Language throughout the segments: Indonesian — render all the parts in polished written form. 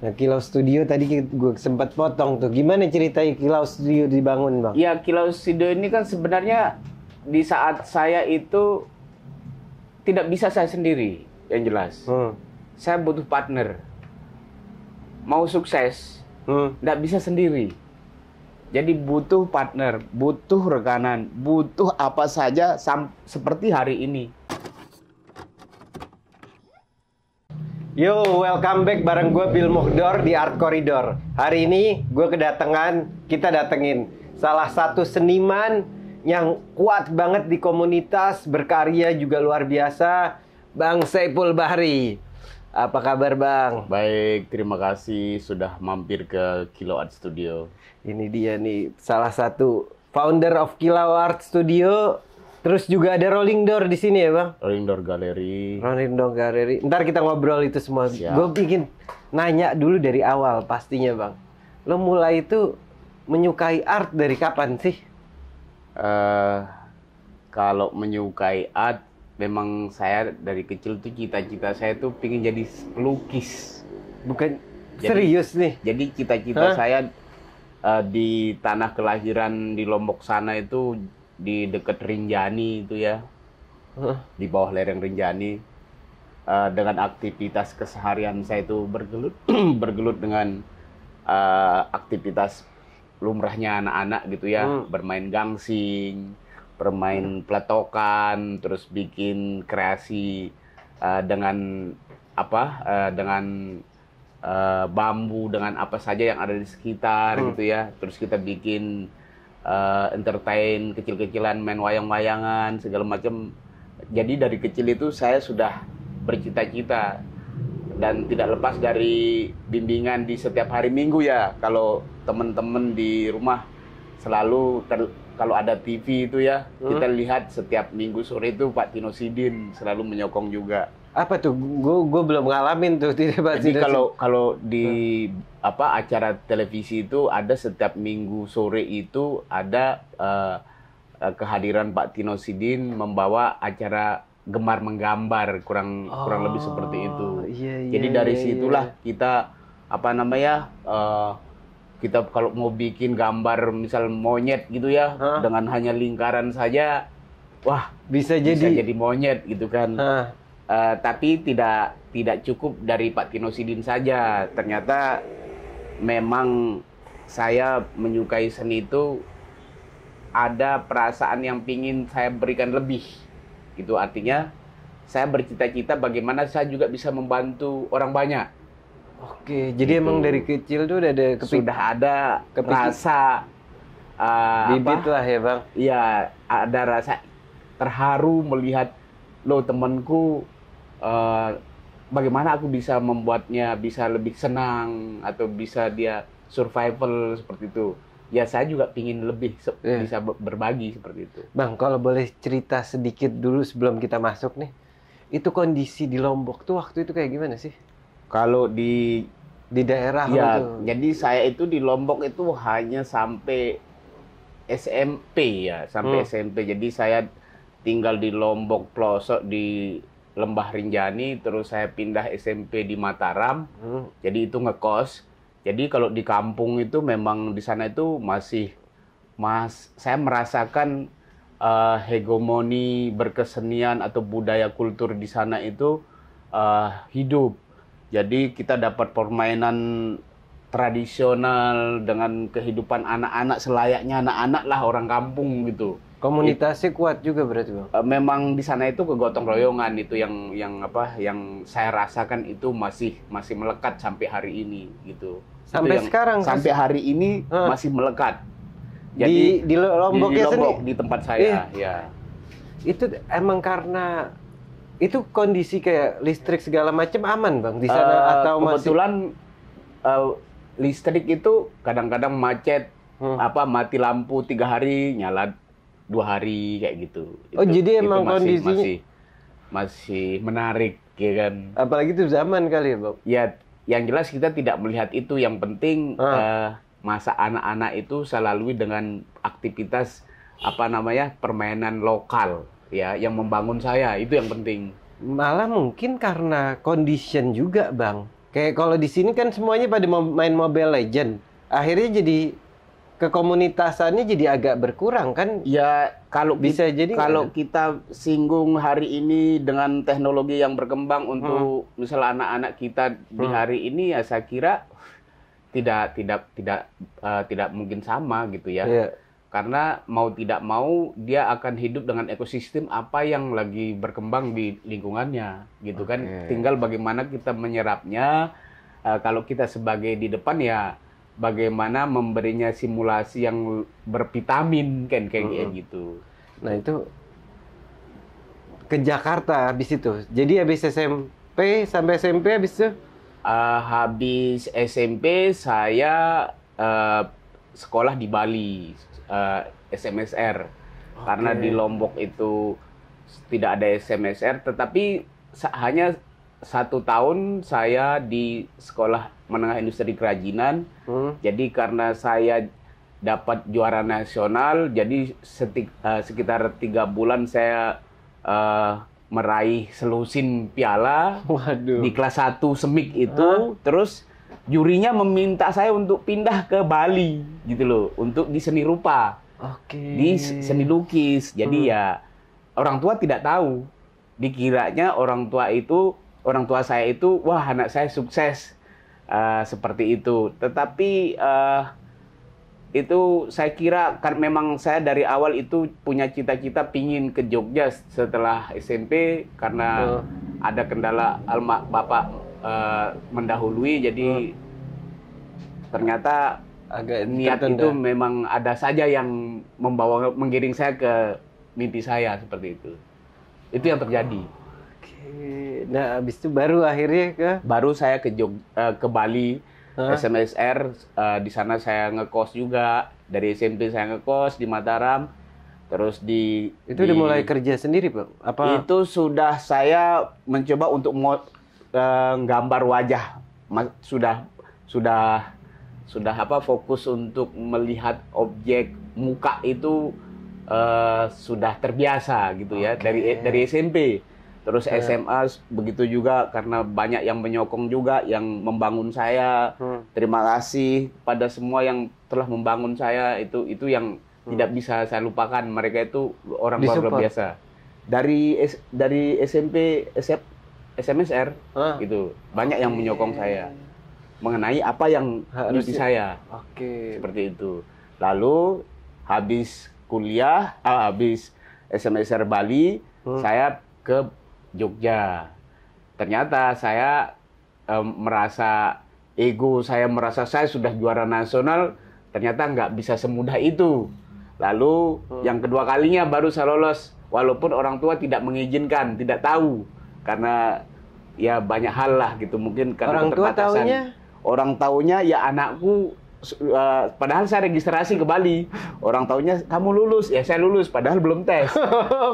Nah, Kilau Studio tadi gue sempat potong tuh. Gimana ceritanya Kilau Studio dibangun, Bang? Ya, Kilau Studio ini kan sebenarnya di saat saya itu tidak bisa saya sendiri, yang jelas. Saya butuh partner. Mau sukses, nggak bisa sendiri. Jadi butuh partner, butuh rekanan, butuh apa saja seperti hari ini. Yo, welcome back bareng gue Bill Mohdor di Art Corridor. Hari ini gue kedatangan, kita datengin salah satu seniman yang kuat banget di komunitas, berkarya juga luar biasa, Bang Saepul Bahri. Apa kabar, Bang? Baik, terima kasih sudah mampir ke Kilau Art Studio. Ini dia nih, salah satu founder of Kilau Art Studio. Terus juga ada Rolling Door di sini ya, Bang? Rolling Door Gallery. Rolling Door Gallery. Ntar kita ngobrol itu semua. Gue bikin nanya dulu dari awal pastinya, Bang. Lo mulai itu menyukai art dari kapan sih? Kalau menyukai art, memang saya dari kecil tuh cita-cita saya tuh pingin jadi pelukis. Bukan jadi, serius nih? Jadi cita-cita saya di tanah kelahiran di Lombok sana itu, di dekat Rinjani itu ya, di bawah lereng Rinjani, dengan aktivitas keseharian saya itu bergelut bergelut dengan aktivitas lumrahnya anak-anak gitu ya, bermain gangsing, bermain peletokan, terus bikin kreasi dengan apa, dengan bambu, dengan apa saja yang ada di sekitar gitu ya, terus kita bikin entertain kecil-kecilan, main wayang-wayangan segala macam. Jadi dari kecil itu saya sudah bercita-cita dan tidak lepas dari bimbingan di setiap hari Minggu ya. Kalau teman-teman di rumah selalu kalau ada TV itu ya, kita lihat setiap Minggu sore itu Pak Tino Sidin selalu menyokong juga. Apa tuh? Gue belum ngalamin tuh tidak. Jadi kalau di apa acara televisi itu ada setiap Minggu sore itu ada kehadiran Pak Tino Sidin membawa acara Gemar Menggambar, kurang lebih seperti itu. Iya, jadi dari situlah kita apa namanya kita kalau mau bikin gambar misal monyet gitu ya, dengan hanya lingkaran saja, wah bisa jadi monyet gitu kan. Tapi tidak cukup dari Pak Tino Sidin saja. Ternyata memang saya menyukai seni itu ada perasaan yang pingin saya berikan lebih. Gitu artinya saya bercita-cita bagaimana saya juga bisa membantu orang banyak. Oke, jadi gitu. Emang dari kecil tuh udah ada rasa bibit lah ya, Bang. Iya, ada rasa terharu melihat lo temanku, bagaimana aku bisa membuatnya bisa lebih senang atau bisa dia survival seperti itu. Ya saya juga pingin lebih bisa berbagi seperti itu. Bang, kalau boleh cerita sedikit dulu sebelum kita masuk nih, itu kondisi di Lombok tuh waktu itu kayak gimana sih? Kalau di daerah ya, itu. Jadi saya itu di Lombok itu hanya sampai SMP ya, sampai SMP. Jadi saya tinggal di Lombok pelosok di Lembah Rinjani, terus saya pindah SMP di Mataram. Jadi itu ngekos. Jadi kalau di kampung itu memang di sana itu saya merasakan hegemoni berkesenian atau budaya kultur di sana itu hidup. Jadi kita dapat permainan tradisional dengan kehidupan anak-anak selayaknya anak-anak lah orang kampung gitu. Komunitasnya kuat juga berarti, Bang? Memang di sana itu kegotong royongan itu yang saya rasakan itu masih melekat sampai hari ini gitu. Sampai hari ini masih melekat. Jadi di Lombok ya, di tempat saya ya. Itu emang karena itu kondisi kayak listrik segala macam aman, Bang, di sana atau kebetulan listrik itu kadang-kadang macet, mati lampu 3 hari nyala 2 hari kayak gitu. Oh, itu, jadi emang kondisinya masih menarik ya kan. Apalagi itu zaman kali ya, Bang. Ya, yang jelas kita tidak melihat itu. Yang penting masa anak-anak itu saya lalui dengan aktivitas permainan lokal ya yang membangun saya, itu yang penting. Malah mungkin karena condition juga, Bang. Kayak kalau di sini kan semuanya pada main Mobile Legend, akhirnya jadi kekomunitasannya jadi agak berkurang kan? Ya kalau bisa jadi kalau kita singgung hari ini dengan teknologi yang berkembang untuk misalnya anak-anak kita di hari ini, ya saya kira tidak mungkin sama gitu ya. Yeah. Karena mau tidak mau dia akan hidup dengan ekosistem apa yang lagi berkembang di lingkungannya gitu kan. Tinggal bagaimana kita menyerapnya. Kalau kita sebagai di depan ya bagaimana memberinya simulasi yang bervitamin kan kayak gitu. Nah itu ke Jakarta habis itu. Jadi habis SMP sampai SMP habis itu? Habis SMP saya sekolah di Bali. SMSR karena di Lombok itu tidak ada SMSR, tetapi hanya 1 tahun saya di sekolah menengah industri kerajinan. Jadi karena saya dapat juara nasional, jadi sekitar 3 bulan saya meraih selusin piala di kelas 1 semik itu. Terus jurinya meminta saya untuk pindah ke Bali gitu loh, untuk di seni rupa, di seni lukis. Jadi ya orang tua tidak tahu, dikiranya orang tua saya itu wah anak saya sukses seperti itu. Tetapi itu saya kira kan memang saya dari awal itu punya cita-cita pingin ke Jogja setelah SMP karena ada kendala alma bapak mendahului, jadi ternyata agak niat itu memang ada saja yang membawa menggiring saya ke mimpi saya seperti itu. Itu yang terjadi. Nah, habis itu baru akhirnya saya ke Bali, SMSR. Di sana saya ngekos juga, dari SMP saya ngekos di Mataram. Terus di itu udah mulai kerja sendiri, Pak? Apa itu sudah saya mencoba untuk gambar wajah, sudah apa fokus untuk melihat objek muka itu sudah terbiasa gitu ya dari SMP. Terus SMA begitu juga karena banyak yang menyokong juga, yang membangun saya. Terima kasih pada semua yang telah membangun saya, itu yang tidak bisa saya lupakan. Mereka itu orang luar biasa. Dari SMP SMSR gitu banyak yang menyokong saya mengenai apa yang mimpi saya. Seperti itu. Lalu habis kuliah, habis SMSR Bali, saya ke Jogja. Ternyata saya merasa ego, saya sudah juara nasional, ternyata nggak bisa semudah itu. Lalu yang kedua kalinya baru saya lolos, walaupun orang tua tidak mengizinkan, tidak tahu. Karena ya banyak hal lah gitu, mungkin karena keterbatasan. Orang taunya ya anakku, padahal saya registrasi ke Bali. Orang taunya kamu lulus, ya saya lulus padahal belum tes.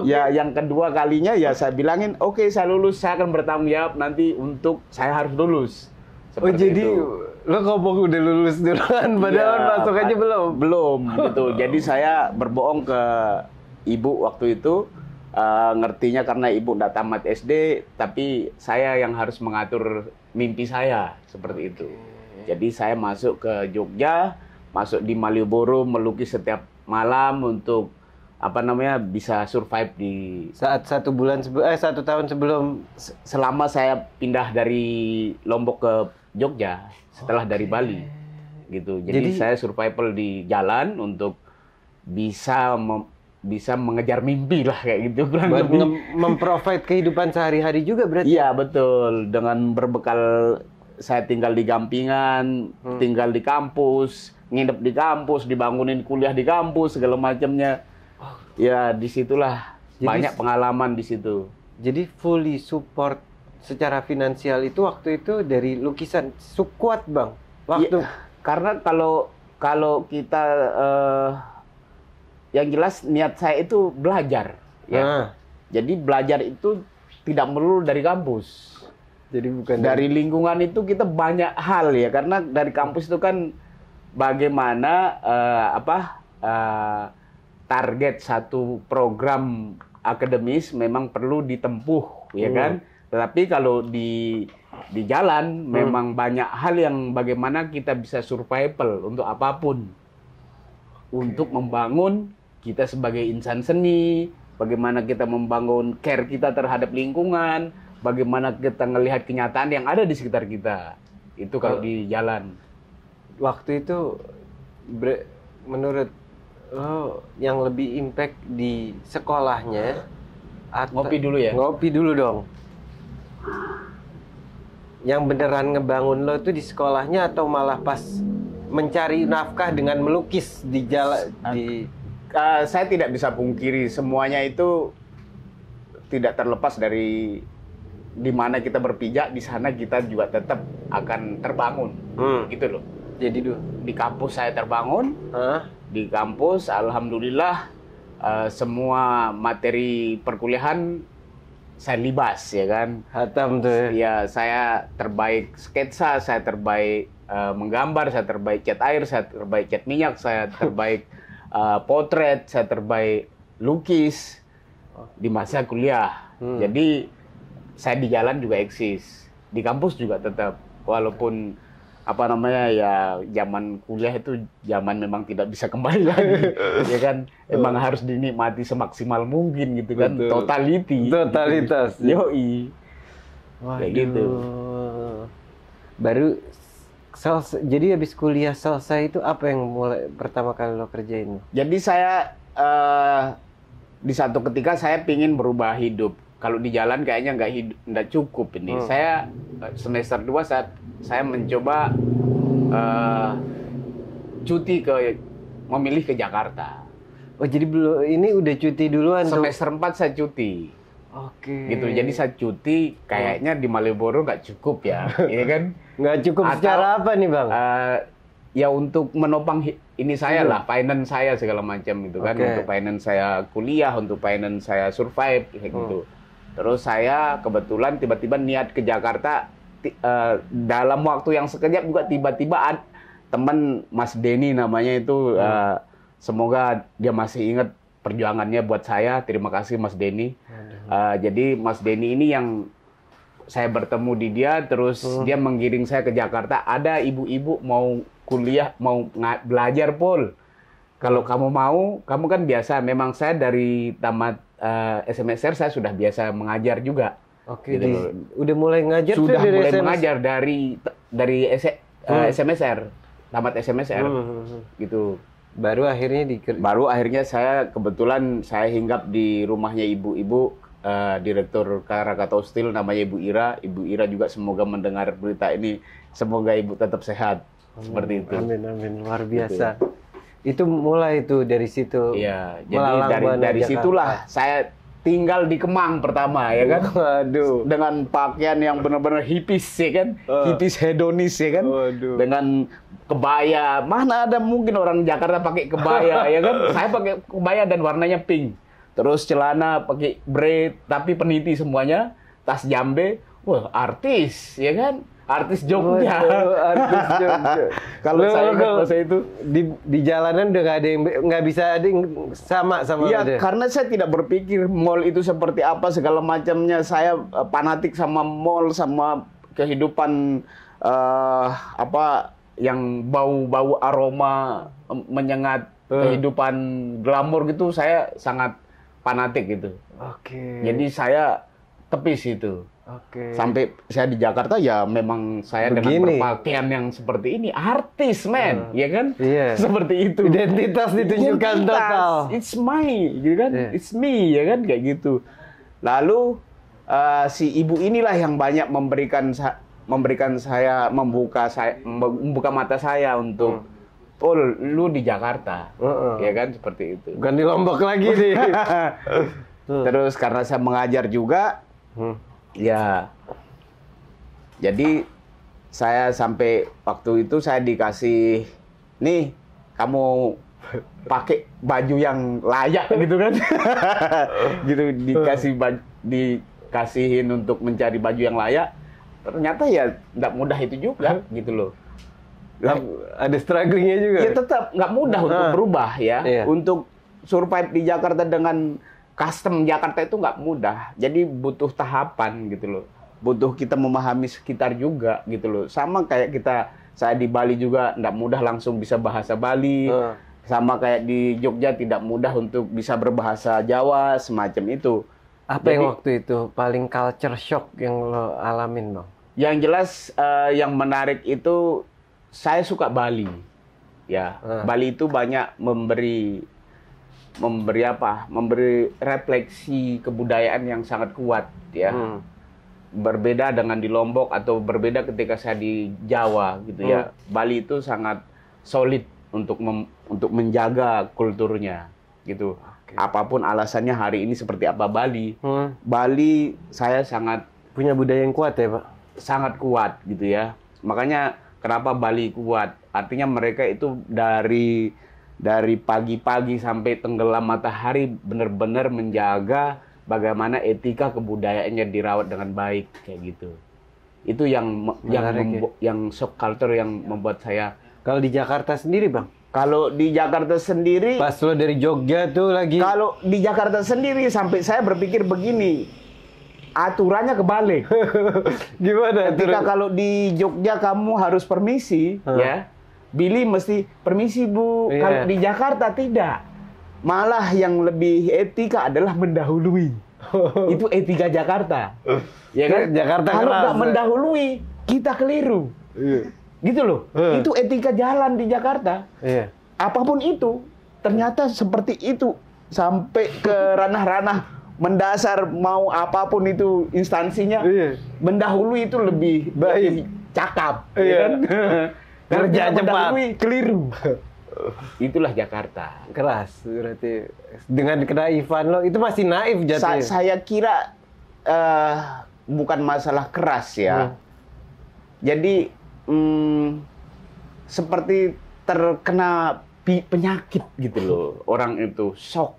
Ya yang kedua kalinya ya saya bilangin, oke, saya lulus, saya akan bertanggung jawab nanti untuk saya harus lulus. Seperti jadi itu. Lo ngomong udah lulus duluan, padahal ya, masuk aja belum? Belum gitu, jadi saya berbohong ke ibu waktu itu. Ngertinya karena ibu nggak tamat SD, tapi saya yang harus mengatur mimpi saya seperti itu. Jadi saya masuk ke Jogja, masuk di Malioboro, melukis setiap malam untuk apa namanya bisa survive di saat 1 tahun sebelum selama saya pindah dari Lombok ke Jogja setelah dari Bali gitu. Jadi saya survival di jalan untuk bisa mengejar mimpi lah kayak gitu. Memprovide kehidupan sehari-hari juga berarti? Iya betul, dengan berbekal saya tinggal di gampingan, tinggal di kampus, nginep di kampus, dibangunin kuliah di kampus, segala macamnya. Ya disitulah banyak pengalaman di situ. Jadi fully support secara finansial itu waktu itu dari lukisan kuat Bang? Waktu ya, karena kalau kita yang jelas niat saya itu belajar, ya. Jadi belajar itu tidak melulu dari kampus. Jadi bukan dari lingkungan itu kita banyak hal ya, karena dari kampus itu kan bagaimana target satu program akademis memang perlu ditempuh, ya kan. Tetapi kalau di di jalan memang banyak hal yang bagaimana kita bisa survival untuk apapun. Untuk membangun kita sebagai insan seni, bagaimana kita membangun care kita terhadap lingkungan, bagaimana kita melihat kenyataan yang ada di sekitar kita. Itu kalau di jalan. Waktu itu menurut lo yang lebih impact di sekolahnya atau ngopi dulu ya? Ngopi dulu dong. Yang beneran ngebangun lo tuh di sekolahnya atau malah pas mencari nafkah dengan melukis di jalan di... saya tidak bisa pungkiri semuanya itu tidak terlepas dari di mana kita berpijak, di sana kita juga tetap akan terbangun, gitu loh. Jadi di kampus saya terbangun, di kampus alhamdulillah semua materi perkuliahan saya libas ya kan. Hatam tuh. Ya saya terbaik sketsa, saya terbaik menggambar, saya terbaik cat air, saya terbaik cat minyak, saya terbaik potret, saya terbaik lukis di masa kuliah. Jadi saya di jalan juga eksis, di kampus juga tetap, walaupun apa namanya ya zaman kuliah itu zaman memang tidak bisa kembali lagi ya kan, emang harus dinikmati semaksimal mungkin gitu kan. Betul. Totalitas gitu. Yoi. Wah, kayak gitu. Baru selesai, jadi habis kuliah selesai itu apa yang mulai pertama kali lo kerjain? Jadi saya di satu ketika saya pingin berubah hidup. Kalau di jalan kayaknya nggak cukup ini. Saya semester 2 saya mencoba cuti memilih ke Jakarta. Oh jadi belum, ini udah cuti duluan? Semester 4 saya cuti. Oke. Gitu, jadi saya cuti kayaknya di Malioboro nggak cukup ya, ya kan? Nggak cukup. Atau, secara apa nih bang? Ya untuk menopang ini saya lah, finance saya segala macam gitu kan. Untuk finance saya kuliah, untuk finance saya survive kayak gitu. Terus saya kebetulan tiba-tiba niat ke Jakarta dalam waktu yang sekejap juga tiba-tiba teman Mas Denny namanya itu, semoga dia masih ingat perjuangannya buat saya. Terima kasih Mas Denny. Jadi Mas Denny ini yang saya bertemu di dia, terus dia menggiring saya ke Jakarta. Ada ibu-ibu mau kuliah, mau belajar Pol. Kalau kamu mau, kamu kan biasa. Memang saya dari tamat SMSR saya sudah biasa mengajar juga. Oke. Gitu. Udah mulai ngajar. Sudah dari mulai SMS? Mengajar dari SMSR, tamat SMSR, gitu. Baru akhirnya saya kebetulan saya hinggap di rumahnya ibu-ibu. Direktur Krakatau Steel namanya Ibu Ira. Ibu Ira juga semoga mendengar berita ini. Semoga Ibu tetap sehat. Amin, seperti itu. Amin, amin. Luar biasa. Gitu. Itu mulai itu dari situ. Iya, jadi dari situlah saya tinggal di Kemang pertama ya kan. Waduh. Dengan pakaian yang benar-benar hipis ya kan. Hipis hedonis ya kan. Waduh. Dengan kebaya. Mana ada mungkin orang Jakarta pakai kebaya ya kan. Saya pakai kebaya dan warnanya pink. Terus celana pakai braid, tapi peniti semuanya, tas jambe, wah artis, ya kan? Artis Jogja. Kalau saya ingat masa itu di jalanan udah nggak ada yang nggak bisa ada yang sama. Iya, karena saya tidak berpikir mall itu seperti apa segala macamnya. Saya fanatik sama mall, sama kehidupan apa yang bau-bau aroma menyengat kehidupan glamor gitu. Saya sangat fanatik gitu. Oke. Jadi saya tepis itu. Oke. Sampai saya di Jakarta ya memang saya begini. Dengan berpakaian yang seperti ini artis man, ya kan? Yeah. Seperti itu. Identitas ditunjukkan total. It's my, gitu kan? Yeah. It's me, ya kan? Kayak gitu. Lalu si ibu inilah yang banyak memberikan saya membuka mata saya untuk oh, lu di Jakarta, ya kan seperti itu. Bukan di Lombok lagi nih. Terus karena saya mengajar juga, ya. Jadi saya sampai waktu itu saya dikasih, nih kamu pakai baju yang layak gitu kan, gitu dikasihin untuk mencari baju yang layak. Ternyata ya nggak mudah itu juga, gitu loh. Ada strugglingnya juga. Ya tetap nggak mudah untuk berubah ya. Iya. Untuk survive di Jakarta dengan custom Jakarta itu nggak mudah. Jadi butuh tahapan gitu loh. butuh kita memahami sekitar juga gitu loh. Sama kayak kita, saya di Bali juga nggak mudah langsung bisa bahasa Bali. Sama kayak di Jogja tidak mudah untuk bisa berbahasa Jawa, semacam itu. Apa yang waktu itu paling culture shock yang lo alamin, Bang? Yang jelas yang menarik itu saya suka Bali. Ya, Bali itu banyak memberi apa? Memberi refleksi kebudayaan yang sangat kuat, ya. Berbeda dengan di Lombok atau berbeda ketika saya di Jawa gitu ya. Bali itu sangat solid untuk menjaga kulturnya gitu. Okay. Apapun alasannya hari ini seperti apa Bali. Bali saya sangat punya budaya yang kuat ya, Pak. Sangat kuat gitu ya. Makanya kenapa Bali kuat? Artinya mereka itu dari pagi-pagi sampai tenggelam matahari benar-benar menjaga bagaimana etika kebudayaannya dirawat dengan baik kayak gitu. Itu yang shock culture yang membuat saya. Kalau di Jakarta sendiri, Bang? Kalau di Jakarta sendiri, pas lo dari Jogja tuh lagi. Kalau di Jakarta sendiri sampai saya berpikir begini, aturannya kebalik. Gimana? Ketika kalau di Jogja kamu harus permisi, ya. Billy mesti permisi, Bu. Yeah. Kalau di Jakarta tidak. Malah yang lebih etika adalah mendahului. Itu etika Jakarta. Ya kan? Jakarta kalau nggak mendahului, kita keliru. Yeah. Gitu loh. Itu etika jalan di Jakarta. Yeah. Apapun itu, ternyata seperti itu. Sampai ke ranah-ranah mendasar, mau apapun itu instansinya. Yeah. Mendahului itu lebih baik, cakap. Yeah. Ya kan? Kerja cepat, keliru. Itulah Jakarta. Keras berarti. Dengan kenaifan lo itu masih naif jatuhnya. Saya kira bukan masalah keras ya. Jadi seperti terkena penyakit gitu loh. Orang itu shock.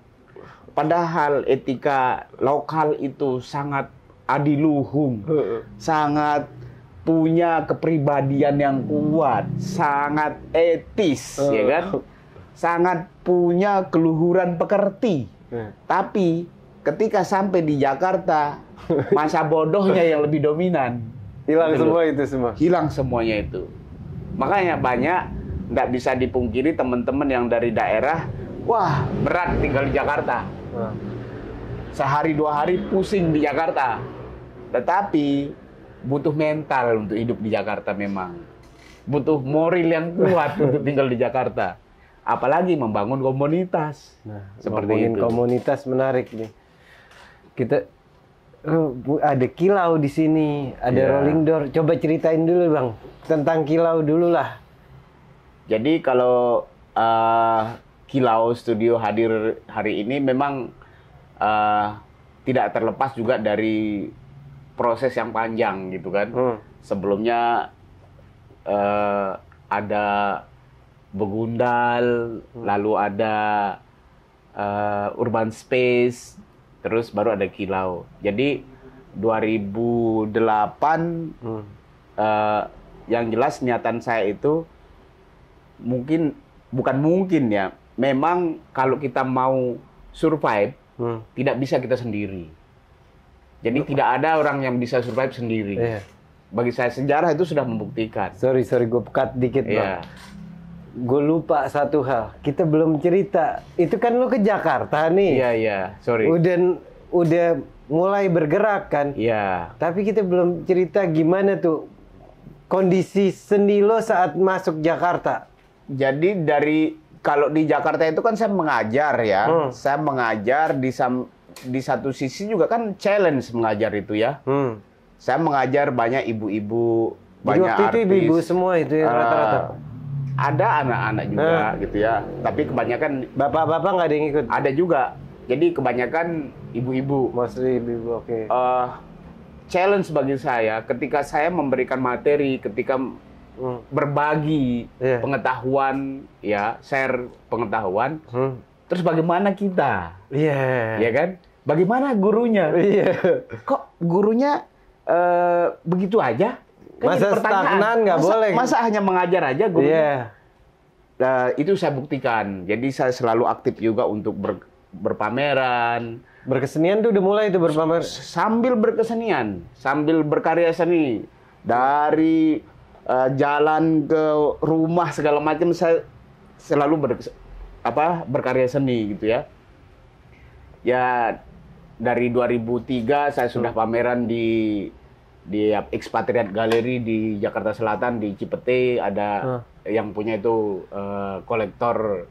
Padahal etika lokal itu sangat adiluhung. Sangat punya kepribadian yang kuat, sangat etis, ya kan? Sangat punya keluhuran pekerti. Tapi ketika sampai di Jakarta, masa bodohnya yang lebih dominan. Hilang semua itu semua. Hilang semuanya itu. Makanya banyak nggak bisa dipungkiri teman-teman yang dari daerah, wah berat tinggal di Jakarta. Sehari dua hari pusing di Jakarta. Tetapi butuh mental untuk hidup di Jakarta memang. Butuh moral yang kuat untuk tinggal di Jakarta. Apalagi membangun komunitas. Nah, seperti itu. Komunitas menarik nih. Kita ada kilau di sini, ada rolling door. Coba ceritain dulu, Bang, tentang kilau dululah. Jadi kalau Kilau Studio hadir hari ini memang tidak terlepas juga dari proses yang panjang gitu kan. Sebelumnya ada Begundal, lalu ada Urban Space, terus baru ada Kilau. Jadi 2008 yang jelas niatan saya itu bukan mungkin ya. Memang kalau kita mau survive tidak bisa kita sendiri. Jadi tidak ada orang yang bisa survive sendiri. Yeah. Bagi saya sejarah itu sudah membuktikan. Sorry, gue pekat dikit, Bang. Gue lupa satu hal. Kita belum cerita. Itu kan lu ke Jakarta nih. Iya, sorry. Udah mulai bergerak kan. Iya. Tapi kita belum cerita gimana tuh kondisi seni lo saat masuk Jakarta. Jadi kalau di Jakarta itu kan saya mengajar ya. Saya mengajar di satu sisi juga kan challenge mengajar itu ya. Saya mengajar banyak ibu-ibu, banyak artis. Itu ibu-ibu semua itu ya, rata-rata. Ada anak-anak juga gitu ya. Tapi kebanyakan bapak-bapak nggak ada yang ikut. Ada juga. Jadi kebanyakan ibu-ibu. Mostly ibu-ibu, oke. Challenge bagi saya ketika saya memberikan materi, ketika berbagi pengetahuan ya, share pengetahuan. Terus bagaimana kita? Ya kan? Bagaimana gurunya? Kok gurunya begitu aja? Kan masa stagnan nggak boleh? Masa hanya mengajar aja gurunya? Itu saya buktikan. Jadi saya selalu aktif juga untuk berpameran. Berkesenian tuh udah mulai itu berpamer. Sambil berkesenian, sambil berkarya seni. Dari jalan ke rumah segala macam saya selalu berkarya seni gitu ya. Ya dari 2003 saya sudah pameran di Expatriat Gallery di Jakarta Selatan, di Cipete ada yang punya itu kolektor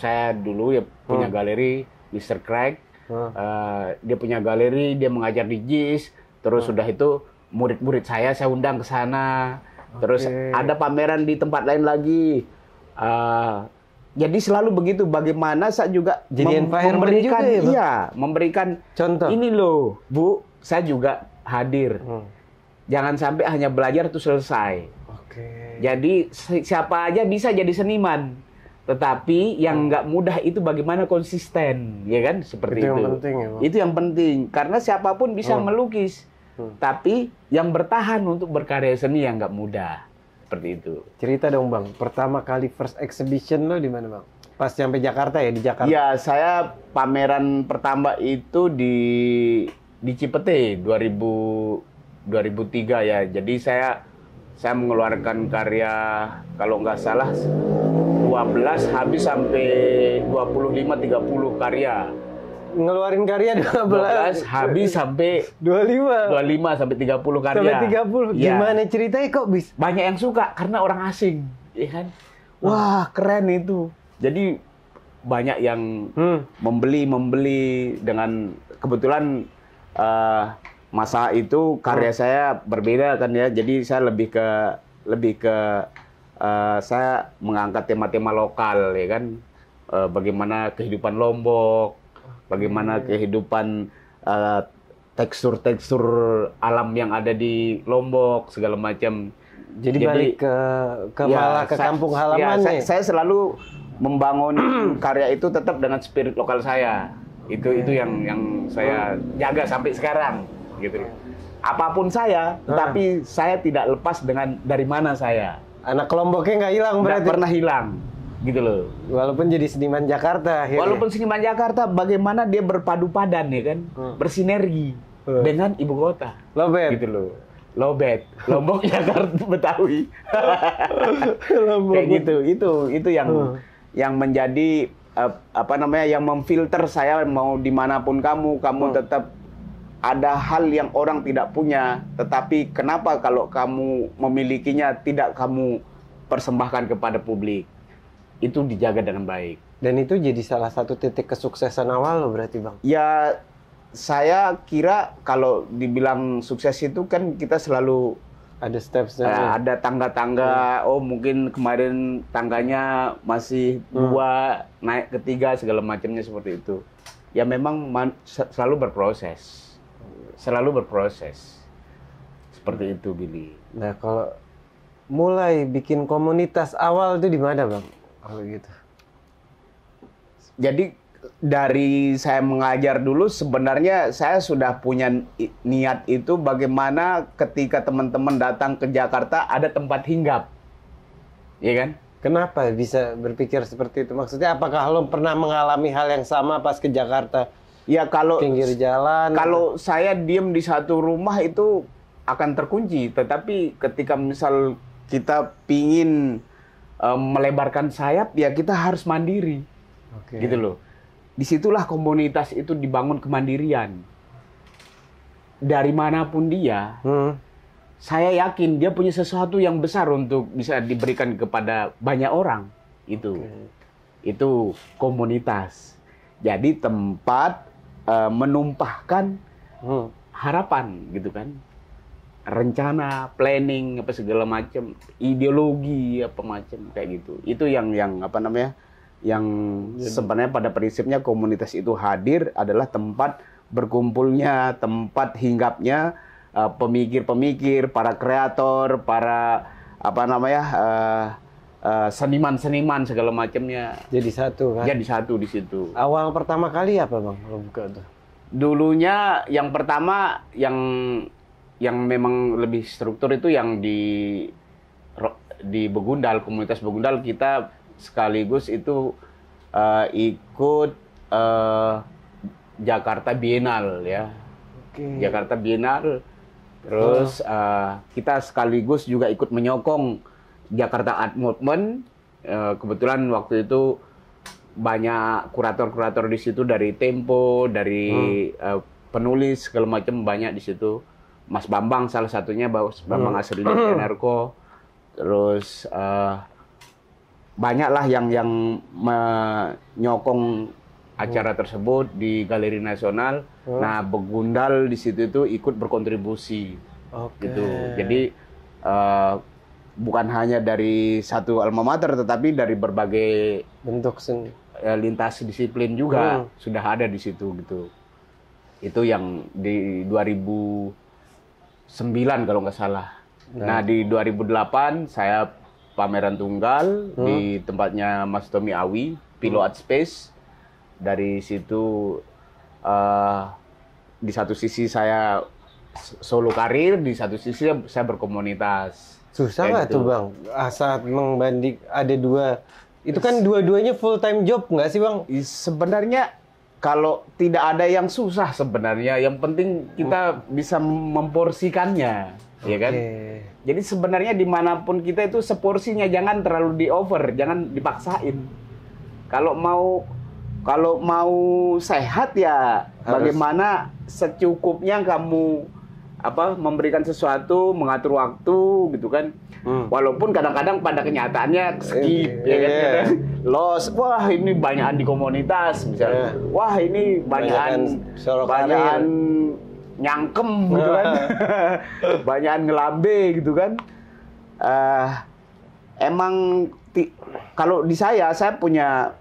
saya dulu ya punya galeri Mr. Craig. Dia punya galeri, dia mengajar di JIS, terus sudah itu murid-murid saya undang ke sana. Terus ada pameran di tempat lain lagi. Jadi selalu begitu, bagaimana saya juga jadi memberikan juga ya, memberikan contoh. Ini loh, Bu, saya juga hadir. Jangan sampai hanya belajar itu selesai. Jadi siapa aja bisa jadi seniman. Tetapi yang nggak mudah itu bagaimana konsisten, ya kan? Seperti itu. Yang penting, ya, Pak. Itu yang penting karena siapapun bisa melukis. Tapi yang bertahan untuk berkarya seni yang nggak mudah. Seperti itu. Cerita dong, Bang. Pertama kali first exhibition lo di mana, Bang? Pas sampai Jakarta ya, di Jakarta. Iya, saya pameran pertama itu di Cipete 2003 ya. Jadi saya mengeluarkan karya kalau nggak salah 12 habis sampai 25-30 karya. Ngeluarin karya 12 habis sampai 25 sampai 30 karya. Sampai 30. Ya. Gimana ceritanya kok bis? Banyak yang suka karena orang asing, ya kan? Wah, keren itu. Jadi banyak yang membeli dengan kebetulan masa itu karya saya berbeda kan ya. Jadi saya lebih ke saya mengangkat tema-tema lokal ya kan, bagaimana kehidupan Lombok, bagaimana kehidupan tekstur-tekstur alam yang ada di Lombok segala macam. Jadi balik ke kampung halaman. Ya, saya selalu membangun karya itu tetap dengan spirit lokal saya. Itu yang saya jaga sampai sekarang gitu. Apapun saya, tapi saya tidak lepas dengan dari mana saya. Anak Lomboknya nggak hilang berarti? Nggak pernah hilang, gitu loh. Walaupun jadi seniman Jakarta. Akhirnya. Walaupun seniman Jakarta, bagaimana dia berpadu padan ya kan, bersinergi dengan ibu kota. Lobet, gitu loh. Lobet, Lombok Jakarta Betawi. Lombok. Kayak gitu, itu yang menjadi apa namanya, yang memfilter saya mau dimanapun kamu tetap. Ada hal yang orang tidak punya, tetapi kenapa kalau kamu memilikinya tidak kamu persembahkan kepada publik? Itu dijaga dengan baik. Dan itu jadi salah satu titik kesuksesan awal lo berarti, Bang? Ya, saya kira kalau dibilang sukses itu kan kita selalu ada steps-nya. Ada tangga-tangga, mungkin kemarin tangganya masih 2, naik ke 3, segala macamnya seperti itu. Ya memang selalu berproses. Seperti itu, Billy. Nah, kalau mulai bikin komunitas awal itu di mana, Bang? Kalau gitu. Jadi dari saya mengajar dulu sebenarnya saya sudah punya niat itu bagaimana ketika teman-teman datang ke Jakarta ada tempat hinggap. Iya kan? Kenapa bisa berpikir seperti itu? Maksudnya apakah lo pernah mengalami hal yang sama pas ke Jakarta? Ya kalau pinggir jalan, kalau saya diem di satu rumah itu akan terkunci. Tetapi ketika misal kita pingin melebarkan sayap, ya kita harus mandiri, gitu loh. Disitulah komunitas itu dibangun kemandirian. Dari manapun dia, saya yakin dia punya sesuatu yang besar untuk bisa diberikan kepada banyak orang. Itu, itu komunitas. Jadi tempat menumpahkan harapan gitu kan, rencana, planning apa segala macam, ideologi apa macam kayak gitu. Itu yang apa namanya, yang sebenarnya pada prinsipnya komunitas itu hadir adalah tempat berkumpulnya, tempat hinggapnya pemikir-pemikir, para kreator, para apa namanya seniman-seniman segala macamnya. Jadi satu kan? Jadi satu di situ. Awal pertama kali apa, Bang, kalau buka tuh? Dulunya yang pertama yang memang lebih struktur itu yang di Begundal, komunitas Begundal kita sekaligus itu ikut Jakarta Bienal ya. Okay. Jakarta Bienal. Terus kita sekaligus juga ikut menyokong Jakarta Art Movement. Kebetulan waktu itu banyak kurator-kurator di situ dari Tempo, dari penulis segala macam banyak di situ. Mas Bambang salah satunya, Mas Bambang asli Narko. Terus banyaklah yang menyokong acara tersebut di Galeri Nasional. Nah, Begundal di situ itu ikut berkontribusi. Okay. Gitu. Jadi bukan hanya dari satu alma mater, tetapi dari berbagai bentuk lintas disiplin juga sudah ada di situ gitu. Itu yang di 2009 kalau nggak salah. Nah, di 2008 saya pameran tunggal di tempatnya Mas Tomi Awi, Kilau Art Space. Dari situ di satu sisi saya solo karir, di satu sisi saya berkomunitas. Susah nggak tuh Bang? Saat membanding ada dua, itu kan dua-duanya full time job nggak sih Bang? Sebenarnya kalau tidak ada yang susah sebenarnya, yang penting kita bisa memporsikannya. Ya kan? Jadi sebenarnya dimanapun kita itu seporsinya, jangan terlalu di over, jangan dipaksain. Kalau mau sehat ya harus. Bagaimana secukupnya kamu memberikan sesuatu, mengatur waktu gitu kan. Walaupun kadang-kadang pada kenyataannya skip ya kan? Loss, wah ini banyakan di komunitas misalnya. Wah ini banyakan nyangkem gitu kan. Banyakan ngelambe gitu kan. Emang kalau di saya punya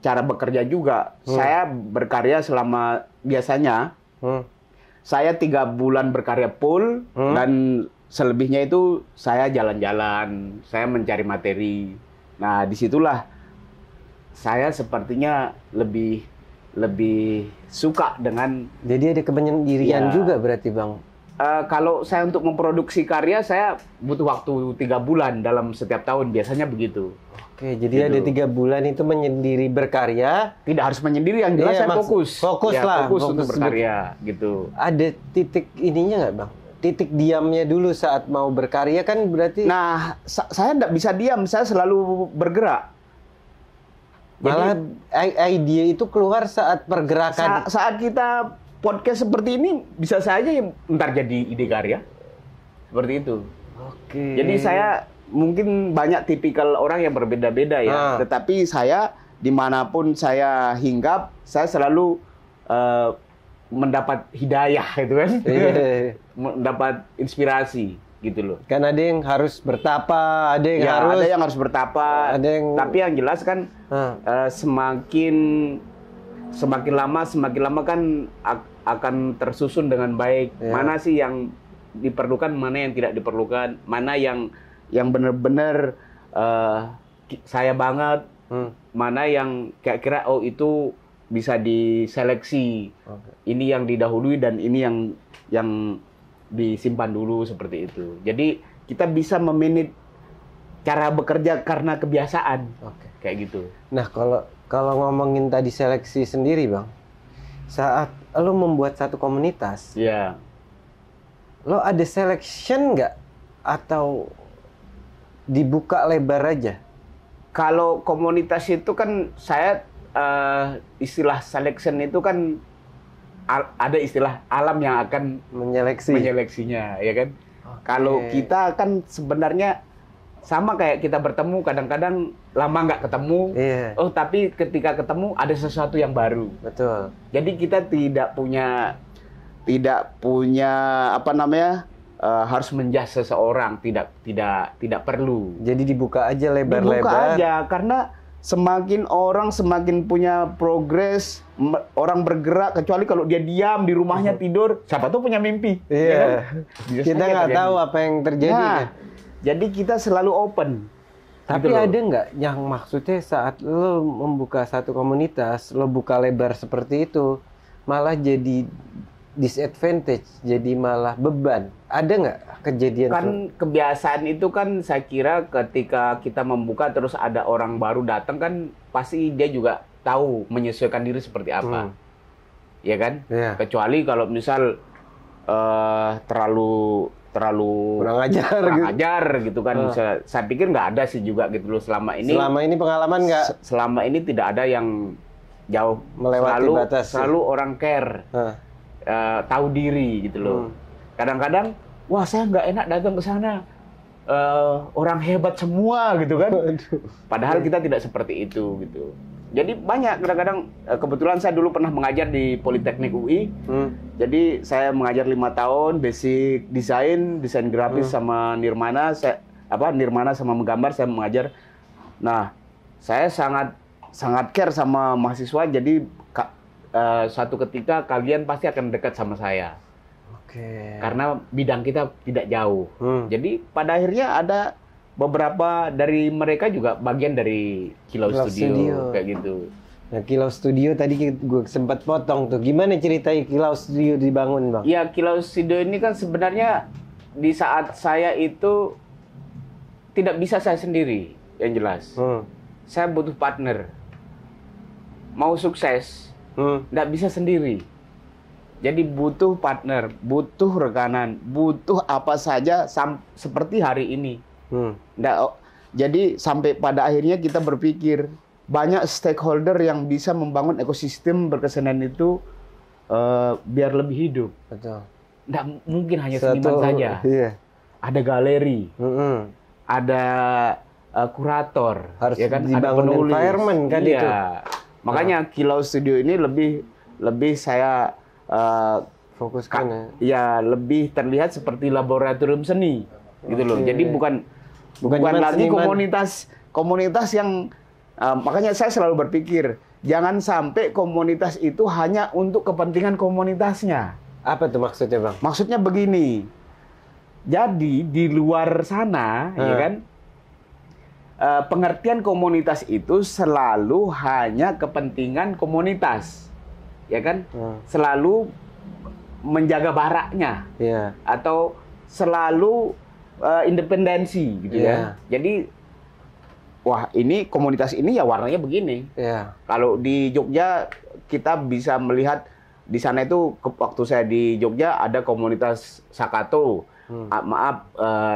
cara bekerja juga. Saya berkarya selama biasanya saya 3 bulan berkarya full dan selebihnya itu saya jalan-jalan, saya mencari materi. Nah disitulah saya sepertinya lebih suka dengan. Jadi ada kemandirian juga berarti Bang. Kalau saya untuk memproduksi karya, saya butuh waktu 3 bulan dalam setiap tahun, biasanya begitu. Oke, jadi gitu. Ada 3 bulan itu menyendiri berkarya. Tidak harus menyendiri, yang jelas saya fokus. Fokus untuk berkarya, gitu. Ada titik ininya nggak Bang? Titik diamnya dulu saat mau berkarya kan berarti. Nah, saya nggak bisa diam, saya selalu bergerak. Malah ide itu keluar saat pergerakan. Saat kita podcast seperti ini bisa saja ntar jadi ide karya seperti itu. Oke. Jadi saya mungkin banyak tipikal orang yang berbeda-beda ya. Tetapi saya dimanapun saya hinggap, saya selalu mendapat hidayah gitu kan, mendapat inspirasi gitu loh. Kan ada yang harus bertapa, ada yang harus bertapa. Tapi yang jelas kan semakin lama kan akan tersusun dengan baik. Mana sih yang diperlukan, mana yang tidak diperlukan, mana yang benar-benar saya banget, mana yang kira-kira itu bisa diseleksi. Ini yang didahului dan ini yang disimpan dulu seperti itu. Jadi kita bisa memanage cara bekerja karena kebiasaan. Kayak gitu. Nah, kalau ngomongin tadi seleksi sendiri Bang, saat lo membuat satu komunitas, lo ada selection nggak atau dibuka lebar aja? Kalau komunitas itu kan saya istilah selection itu kan ada istilah alam yang akan menyeleksinya, ya kan? Kalau kita kan sebenarnya sama kayak kita bertemu, kadang-kadang lama nggak ketemu, tapi ketika ketemu ada sesuatu yang baru. Betul. Jadi kita tidak punya harus menjudge seseorang, tidak perlu. Jadi dibuka aja lebar-lebar. Dibuka aja, karena semakin orang semakin punya progres, orang bergerak, kecuali kalau dia diam di rumahnya tidur, siapa tuh punya mimpi. Iya. Yeah. Kita nggak tahu apa yang terjadi. Nah, jadi kita selalu open. Tapi gitu ada nggak yang maksudnya saat lo membuka satu komunitas, lo buka lebar seperti itu, malah jadi disadvantage, jadi malah beban. Ada nggak kejadian? Kan itu? Kebiasaan itu kan saya kira ketika kita membuka terus ada orang baru datang kan pasti dia juga tahu menyesuaikan diri seperti apa, ya kan? Yeah. Kecuali kalau misal terlalu kurang ajar gitu kan. Saya pikir nggak ada sih juga gitu loh selama ini. Selama ini pengalaman nggak? Selama ini tidak ada yang jauh melewati batas. Selalu orang care, tahu diri gitu loh. Kadang-kadang, wah saya nggak enak datang ke sana. Orang hebat semua gitu kan. Padahal kita tidak seperti itu gitu. Jadi banyak kadang-kadang, kebetulan saya dulu pernah mengajar di Politeknik UI. Jadi saya mengajar 5 tahun basic desain grafis sama nirmana, nirmana sama menggambar saya mengajar. Nah, saya sangat care sama mahasiswa, jadi suatu ketika kalian pasti akan dekat sama saya. Oke. Karena bidang kita tidak jauh. Jadi pada akhirnya ada beberapa dari mereka juga bagian dari Kilau Studio kayak gitu. Nah, Kilau Studio tadi gue sempat potong tuh. Gimana ceritanya Kilau Studio dibangun, Bang? Ya, Kilau Studio ini kan sebenarnya di saat saya itu tidak bisa saya sendiri, yang jelas. Saya butuh partner. Mau sukses, nggak bisa sendiri. Jadi butuh partner, butuh rekanan, butuh apa saja seperti hari ini. Jadi sampai pada akhirnya kita berpikir banyak stakeholder yang bisa membangun ekosistem berkesenangan itu biar lebih hidup. Betul. Nggak mungkin hanya seniman saja. Iya. Ada galeri, ada kurator, harus ya kan? Ada penulis. Environment kan iya. Itu. Makanya Kilau Studio ini lebih saya fokuskan ya lebih terlihat seperti laboratorium seni gitu loh. Jadi bukan lagi komunitas yang makanya saya selalu berpikir jangan sampai komunitas itu hanya untuk kepentingan komunitasnya. Apa tuh maksudnya, Bang? Maksudnya begini. Jadi di luar sana, ya kan, pengertian komunitas itu selalu hanya kepentingan komunitas, ya kan? Selalu menjaga baraknya, atau selalu independensi gitu ya. Jadi wah ini komunitas ini ya warnanya begini. Kalau di Jogja kita bisa melihat di sana itu waktu saya di Jogja ada komunitas Sakato.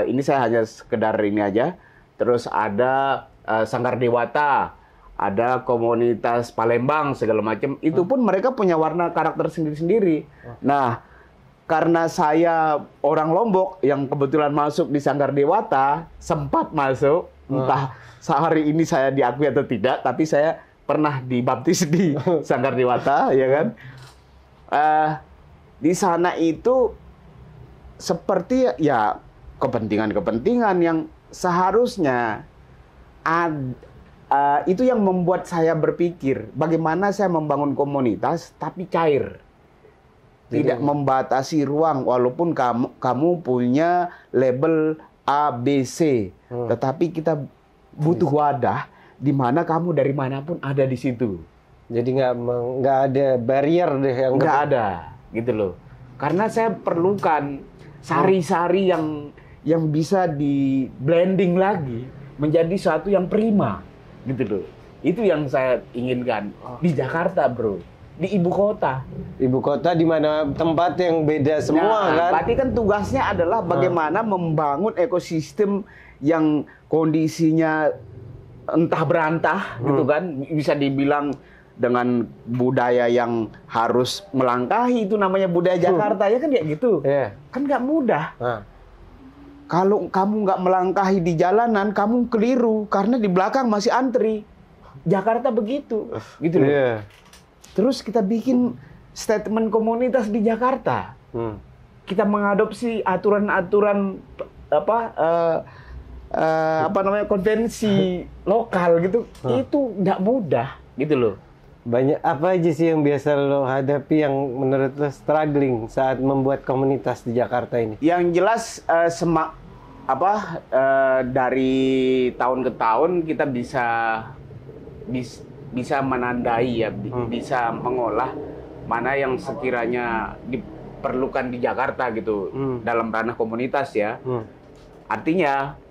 Ini saya hanya sekedar ini aja. Terus ada Sanggar Dewata, ada komunitas Palembang segala macam. Itu pun mereka punya warna karakter sendiri-sendiri. Nah, karena saya orang Lombok yang kebetulan masuk di Sanggar Dewata, sempat masuk, entah sehari ini saya diakui atau tidak, tapi saya pernah dibaptis di Sanggar Dewata, ya kan? Di sana itu seperti ya kepentingan-kepentingan yang seharusnya itu yang membuat saya berpikir bagaimana saya membangun komunitas tapi cair. Tidak membatasi ruang, walaupun kamu punya label A, B, C. Tetapi kita butuh wadah di mana kamu dari manapun ada di situ. Jadi nggak ada barrier deh yang nggak ada, gitu loh. Karena saya perlukan sari-sari yang bisa di blending lagi menjadi suatu yang prima, gitu loh. Itu yang saya inginkan di Jakarta, bro. Di ibu kota di mana tempat yang beda semua kan. Berarti kan tugasnya adalah bagaimana membangun ekosistem yang kondisinya entah berantah gitu kan, bisa dibilang dengan budaya yang harus melangkahi itu namanya budaya Jakarta ya kan kayak gitu. Kan nggak mudah. Kalau kamu nggak melangkahi di jalanan, kamu keliru karena di belakang masih antri. Jakarta begitu, gitu loh. Terus kita bikin statement komunitas di Jakarta. Kita mengadopsi aturan-aturan konvensi lokal gitu. Itu nggak mudah gitu loh. Banyak apa aja sih yang biasa lo hadapi yang menurut lo struggling saat membuat komunitas di Jakarta ini? Yang jelas dari tahun ke tahun kita bisa menandai ya, bisa mengolah mana yang sekiranya diperlukan di Jakarta gitu dalam ranah komunitas ya. Artinya